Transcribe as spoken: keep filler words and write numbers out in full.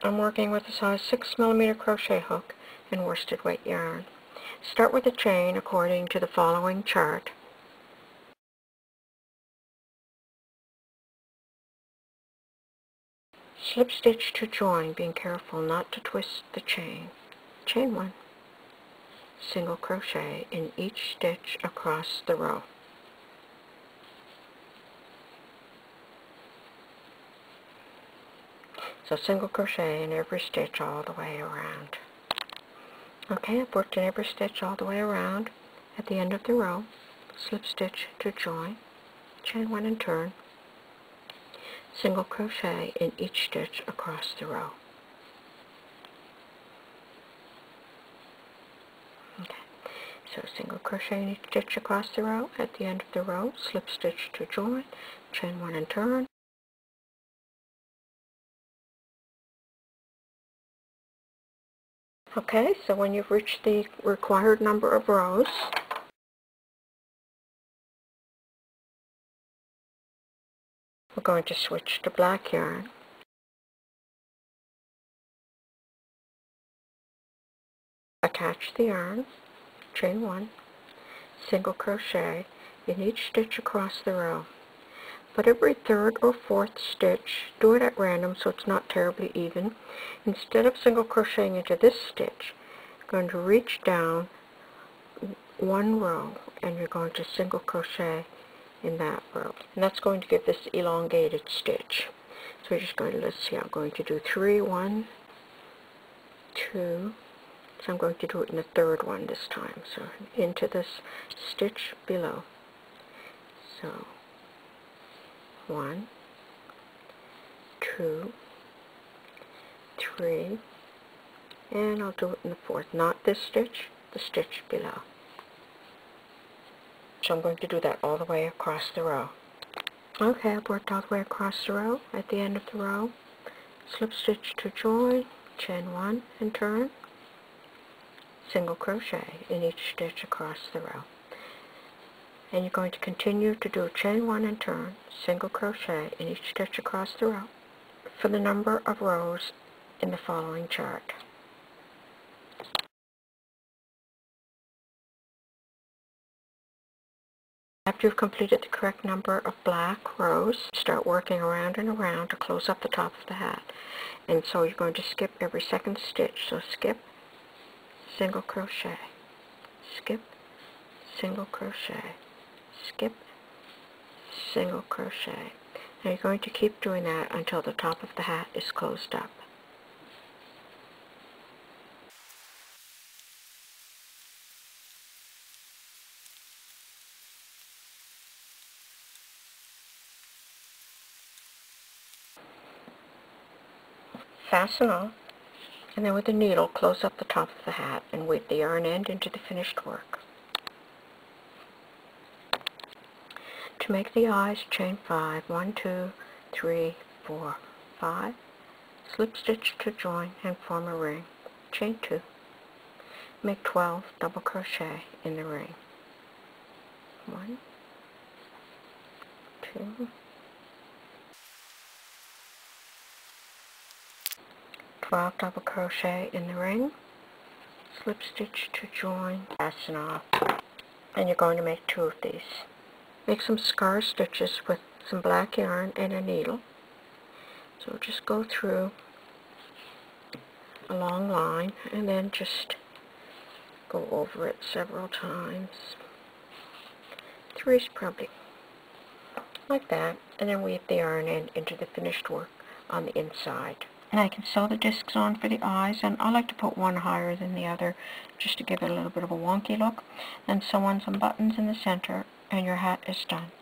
I'm working with a size six millimeter crochet hook and worsted weight yarn. Start with a chain according to the following chart. Slip stitch to join, being careful not to twist the chain. Chain one. Single crochet in each stitch across the row. So single crochet in every stitch all the way around. Okay, I've worked in every stitch all the way around. At the end of the row, slip stitch to join, chain one and turn, single crochet in each stitch across the row. Okay, so single crochet in each stitch across the row. At the end of the row, slip stitch to join, chain one and turn, Okay, so when you've reached the required number of rows, we're going to switch to black yarn. Attach the yarn, chain one, single crochet in each stitch across the row. But every third or fourth stitch, do it at random so it's not terribly even. Instead of single crocheting into this stitch, you're going to reach down one row and you're going to single crochet in that row. And that's going to give this elongated stitch. So we're just going to, let's see, I'm going to do three, one, two. So I'm going to do it in the third one this time. So into this stitch below. So one, two, three, and I'll do it in the fourth, not this stitch, the stitch below. So I'm going to do that all the way across the row. Okay, I've worked all the way across the row. At the end of the row, slip stitch to join, chain one and turn, single crochet in each stitch across the row. And you're going to continue to do chain one and turn, single crochet in each stitch across the row for the number of rows in the following chart. After you've completed the correct number of black rows, start working around and around to close up the top of the hat. And so you're going to skip every second stitch. So skip, single crochet, skip, single crochet, skip, single crochet. Now you're going to keep doing that until the top of the hat is closed up. Fasten on, and then with the needle close up the top of the hat and weave the yarn end into the finished work. To make the eyes, chain five, one, two, three, four, five, slip stitch to join and form a ring, chain two, make twelve double crochet in the ring, one, two, twelve double crochet in the ring, slip stitch to join, fasten off, and you're going to make two of these. Make some scar stitches with some black yarn and a needle. So just go through a long line and then just go over it several times. Three is probably like that, and then weave the yarn in into the finished work on the inside. And I can sew the discs on for the eyes, and I like to put one higher than the other just to give it a little bit of a wonky look, and sew on some buttons in the center, and your hat is done.